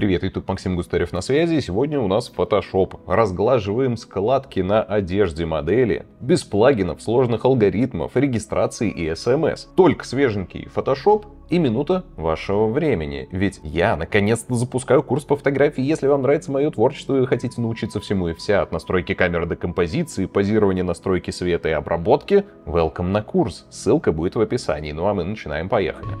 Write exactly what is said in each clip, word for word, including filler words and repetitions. Привет, YouTube, Максим Густарев на связи. Сегодня у нас Photoshop. Разглаживаем складки на одежде модели. Без плагинов, сложных алгоритмов, регистрации и эс эм эс. Только свеженький Photoshop и минута вашего времени. Ведь я наконец-то запускаю курс по фотографии. Если вам нравится мое творчество и хотите научиться всему и вся, от настройки камеры до композиции, позирования, настройки света и обработки, welcome на курс. Ссылка будет в описании. Ну а мы начинаем. Поехали.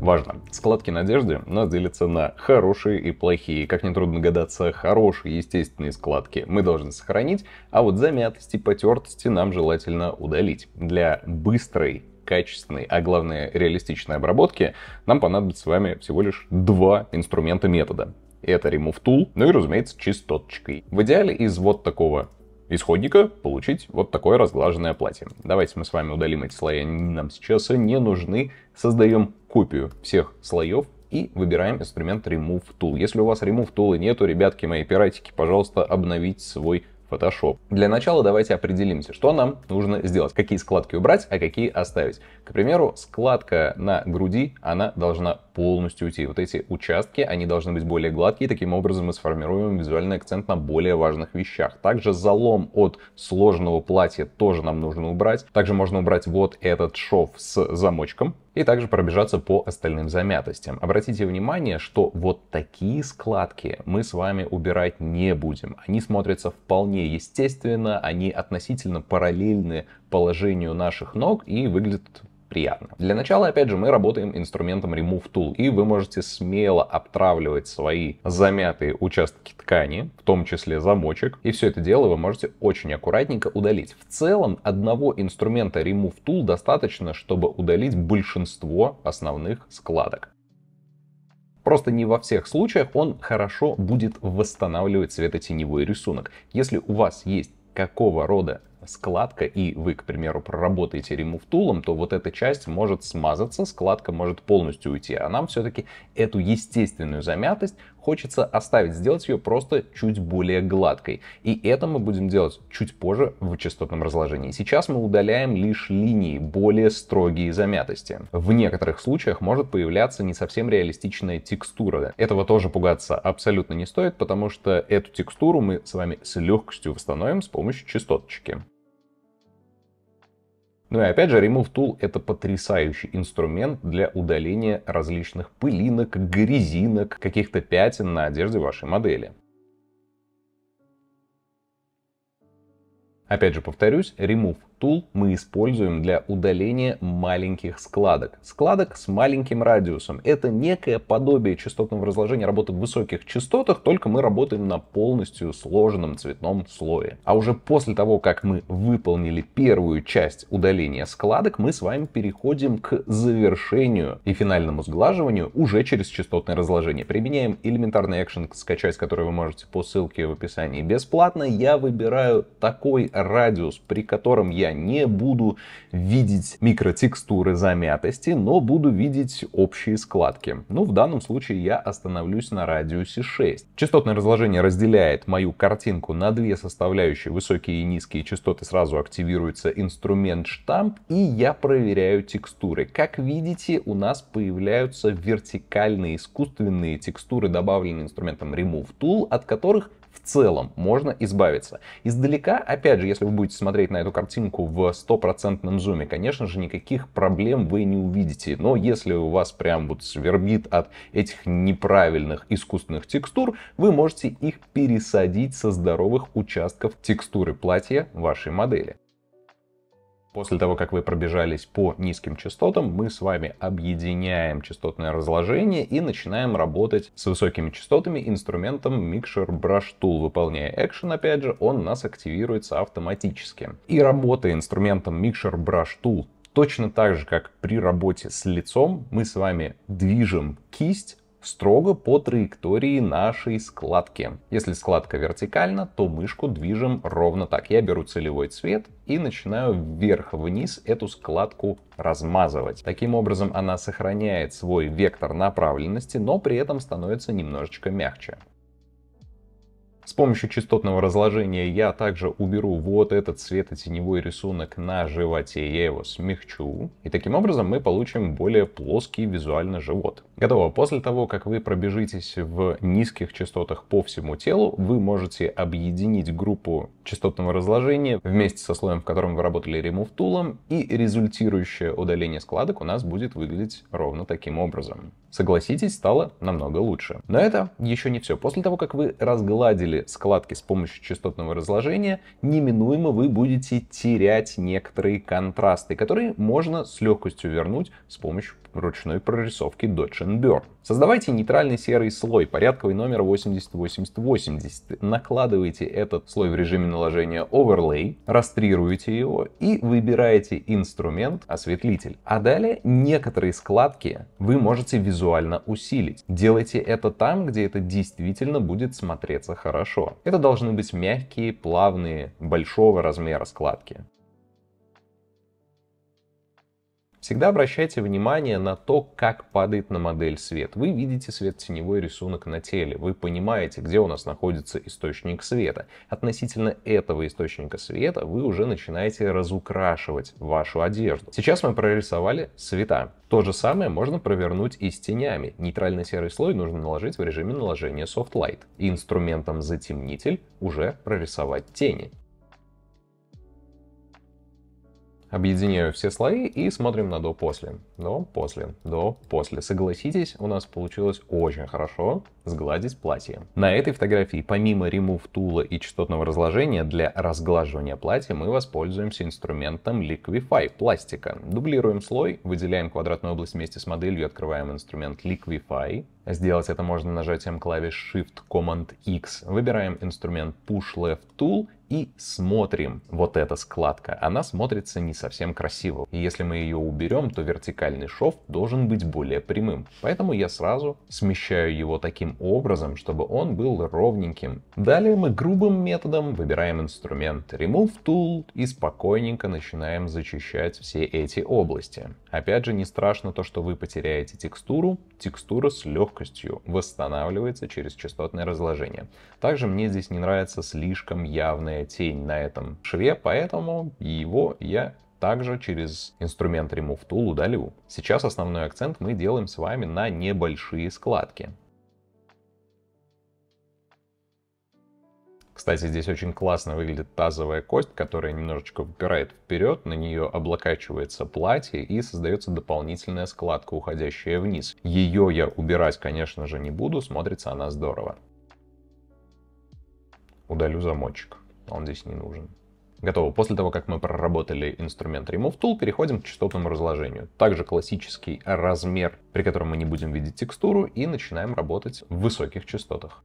Важно. Складки на одежде у нас делятся на хорошие и плохие. Как нетрудно догадаться, хорошие естественные складки мы должны сохранить, а вот замятости, потертости нам желательно удалить. Для быстрой, качественной, а главное реалистичной обработки нам понадобится с вами всего лишь два инструмента метода. Это Remove Tool, ну и, разумеется, чистоточкой. В идеале из вот такого исходника получить вот такое разглаженное платье. Давайте мы с вами удалим эти слои, они нам сейчас не нужны. Создаем копию всех слоев и выбираем инструмент Remove Tool. Если у вас Remove Tool нету, ребятки мои пиратики, пожалуйста, обновите свой Photoshop. Для начала давайте определимся, что нам нужно сделать, какие складки убрать, а какие оставить. К примеру, складка на груди, она должна полностью уйти. Вот эти участки, они должны быть более гладкие, таким образом мы сформируем визуальный акцент на более важных вещах. Также залом от сложного платья тоже нам нужно убрать. Также можно убрать вот этот шов с замочком. И также пробежаться по остальным замятостям. Обратите внимание, что вот такие складки мы с вами убирать не будем. Они смотрятся вполне естественно, они относительно параллельны положению наших ног и выглядят приятно. Для начала, опять же, мы работаем инструментом Remove Tool, и вы можете смело обтравливать свои замятые участки ткани, в том числе замочек, и все это дело вы можете очень аккуратненько удалить. В целом, одного инструмента Remove Tool достаточно, чтобы удалить большинство основных складок. Просто не во всех случаях он хорошо будет восстанавливать светотеневой рисунок. Если у вас есть какого рода складка, и вы, к примеру, проработаете Remove Tool, то вот эта часть может смазаться, складка может полностью уйти, а нам все-таки эту естественную замятость хочется оставить, сделать ее просто чуть более гладкой. И это мы будем делать чуть позже в частотном разложении. Сейчас мы удаляем лишь линии, более строгие замятости. В некоторых случаях может появляться не совсем реалистичная текстура. Этого тоже пугаться абсолютно не стоит, потому что эту текстуру мы с вами с легкостью восстановим с помощью частоточки. Ну и опять же, Remove Tool — это потрясающий инструмент для удаления различных пылинок, грязинок, каких-то пятен на одежде вашей модели. Опять же повторюсь, Remove Tool мы используем для удаления маленьких складок. Складок с маленьким радиусом. Это некое подобие частотного разложения, работы в высоких частотах, только мы работаем на полностью сложенном цветном слое. А уже после того, как мы выполнили первую часть удаления складок, мы с вами переходим к завершению и финальному сглаживанию уже через частотное разложение. Применяем элементарный экшен, скачать который вы можете по ссылке в описании бесплатно. Я выбираю такой радиус, при котором я не буду видеть микротекстуры замятости, но буду видеть общие складки. Ну, в данном случае я остановлюсь на радиусе шесть. Частотное разложение разделяет мою картинку на две составляющие, высокие и низкие частоты. Сразу активируется инструмент штамп, и я проверяю текстуры. Как видите, у нас появляются вертикальные искусственные текстуры, добавленные инструментом Remove Tool, от которых в целом можно избавиться. Издалека, опять же, если вы будете смотреть на эту картинку в стопроцентном зуме, конечно же, никаких проблем вы не увидите. Но если у вас прям вот свербит от этих неправильных искусственных текстур, вы можете их пересадить со здоровых участков текстуры платья вашей модели. После того, как вы пробежались по низким частотам, мы с вами объединяем частотное разложение и начинаем работать с высокими частотами инструментом Mixer Brush Tool. Выполняя экшен, опять же, он у нас активируется автоматически. И работая инструментом Mixer Brush Tool, точно так же, как при работе с лицом, мы с вами движем кисть строго по траектории нашей складки. Если складка вертикальна, то мышку движем ровно так. Я беру целевой цвет и начинаю вверх-вниз эту складку размазывать. Таким образом, она сохраняет свой вектор направленности, но при этом становится немножечко мягче. С помощью частотного разложения я также уберу вот этот светотеневой рисунок на животе, я его смягчу, и таким образом мы получим более плоский визуально живот. Готово. После того, как вы пробежитесь в низких частотах по всему телу, вы можете объединить группу частотного разложения вместе со слоем, в котором вы работали Remove Tool, и результирующее удаление складок у нас будет выглядеть ровно таким образом. Согласитесь, стало намного лучше. Но это еще не все. После того, как вы разгладили складки с помощью частотного разложения, неминуемо вы будете терять некоторые контрасты, которые можно с легкостью вернуть с помощью ручной прорисовки Dodge and Burn. Создавайте нейтральный серый слой, порядковый номер восемьдесят восемьдесят восемьдесят. Накладывайте этот слой в режиме наложения Overlay, растрируете его и выбираете инструмент осветлитель. А далее некоторые складки вы можете визуализировать, визуально усилить. Делайте это там, где это действительно будет смотреться хорошо. Это должны быть мягкие, плавные, большого размера складки. Всегда обращайте внимание на то, как падает на модель свет. Вы видите светотеневой рисунок на теле, вы понимаете, где у нас находится источник света. Относительно этого источника света вы уже начинаете разукрашивать вашу одежду. Сейчас мы прорисовали цвета. То же самое можно провернуть и с тенями. Нейтральный серый слой нужно наложить в режиме наложения Soft Light. И инструментом затемнитель уже прорисовать тени. Объединяю все слои и смотрим на до-после. До-после, до-после. Согласитесь, у нас получилось очень хорошо сгладить платье. На этой фотографии помимо Remove Tool и частотного разложения для разглаживания платья мы воспользуемся инструментом Liquify пластика. Дублируем слой, выделяем квадратную область вместе с моделью, открываем инструмент Liquify. Сделать это можно нажатием клавиш Shift-Command-X. Выбираем инструмент Push Left Tool и смотрим. Вот эта складка, она смотрится не совсем красиво. И если мы ее уберем, то вертикальный шов должен быть более прямым. Поэтому я сразу смещаю его таким образом, чтобы он был ровненьким. Далее мы грубым методом выбираем инструмент Remove Tool и спокойненько начинаем зачищать все эти области. Опять же, не страшно то, что вы потеряете текстуру. Текстура с легкостью восстанавливается через частотное разложение. Также мне здесь не нравится слишком явная тень на этом шве, поэтому его я также через инструмент Remove Tool удалю. Сейчас основной акцент мы делаем с вами на небольшие складки. Кстати, здесь очень классно выглядит тазовая кость, которая немножечко выпирает вперед, на нее облокачивается платье и создается дополнительная складка, уходящая вниз. Ее я убирать, конечно же, не буду, смотрится она здорово. Удалю замочек, он здесь не нужен. Готово. После того, как мы проработали инструмент Remove Tool, переходим к частотному разложению. Также классический размер, при котором мы не будем видеть текстуру, и начинаем работать в высоких частотах.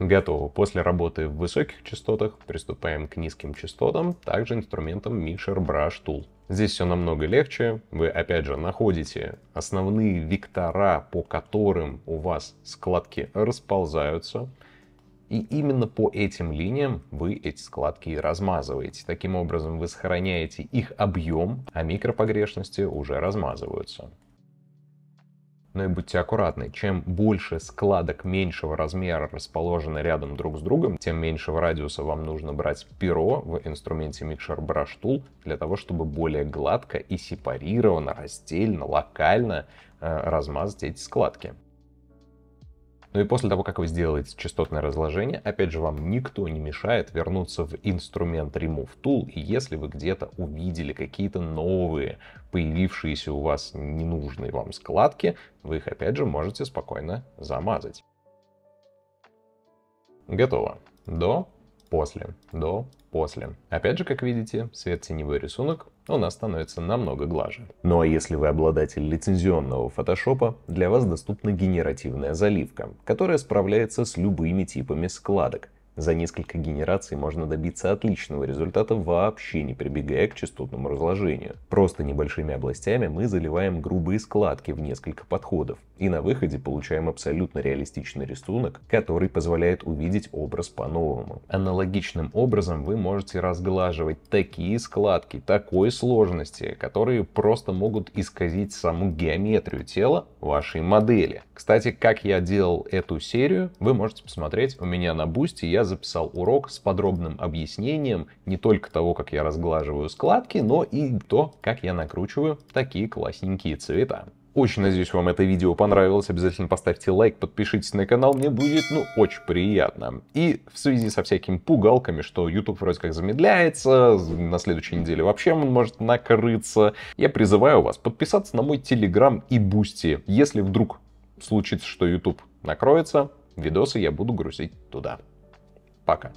Готово. После работы в высоких частотах приступаем к низким частотам, также инструментом Mixer Brush Tool. Здесь все намного легче. Вы, опять же, находите основные вектора, по которым у вас складки расползаются. И именно по этим линиям вы эти складки размазываете. Таким образом, вы сохраняете их объем, а микропогрешности уже размазываются. Но и будьте аккуратны, чем больше складок меньшего размера расположены рядом друг с другом, тем меньшего радиуса вам нужно брать перо в инструменте Mixer Brush Tool для того, чтобы более гладко и сепарированно, раздельно, локально э, размазать эти складки. Ну и после того, как вы сделаете частотное разложение, опять же, вам никто не мешает вернуться в инструмент Remove Tool, и если вы где-то увидели какие-то новые, появившиеся у вас ненужные вам складки, вы их, опять же, можете спокойно замазать. Готово. До, после, до, после. Опять же, как видите, светотеневой рисунок у нас становится намного глаже. Ну а если вы обладатель лицензионного фотошопа, для вас доступна генеративная заливка, которая справляется с любыми типами складок. За несколько генераций можно добиться отличного результата, вообще не прибегая к частотному разложению. Просто небольшими областями мы заливаем грубые складки в несколько подходов, и на выходе получаем абсолютно реалистичный рисунок, который позволяет увидеть образ по-новому. Аналогичным образом вы можете разглаживать такие складки, такой сложности, которые просто могут исказить саму геометрию тела, вашей модели. Кстати, как я делал эту серию, вы можете посмотреть у меня на Boosty. Я записал урок с подробным объяснением не только того, как я разглаживаю складки, но и то, как я накручиваю такие классненькие цвета. Очень надеюсь, вам это видео понравилось. Обязательно поставьте лайк, подпишитесь на канал. Мне будет, ну, очень приятно. И в связи со всякими пугалками, что YouTube вроде как замедляется, на следующей неделе вообще он может накрыться, я призываю вас подписаться на мой Telegram и Boosty. Если вдруг случится, что YouTube накроется, видосы я буду грузить туда. Пока.